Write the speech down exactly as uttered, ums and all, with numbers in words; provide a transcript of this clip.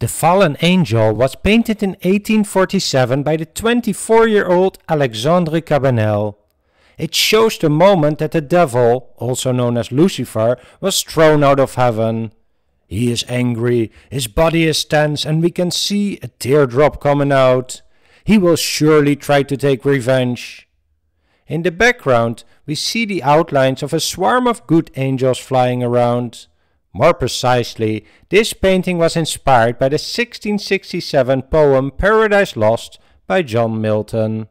The Fallen Angel was painted in eighteen forty-seven by the twenty-four-year-old Alexandre Cabanel. It shows the moment that the devil, also known as Lucifer, was thrown out of heaven. He is angry, his body is tense, and we can see a teardrop coming out. He will surely try to take revenge. In the background, we see the outlines of a swarm of good angels flying around. More precisely, this painting was inspired by the sixteen sixty-seven poem Paradise Lost by John Milton.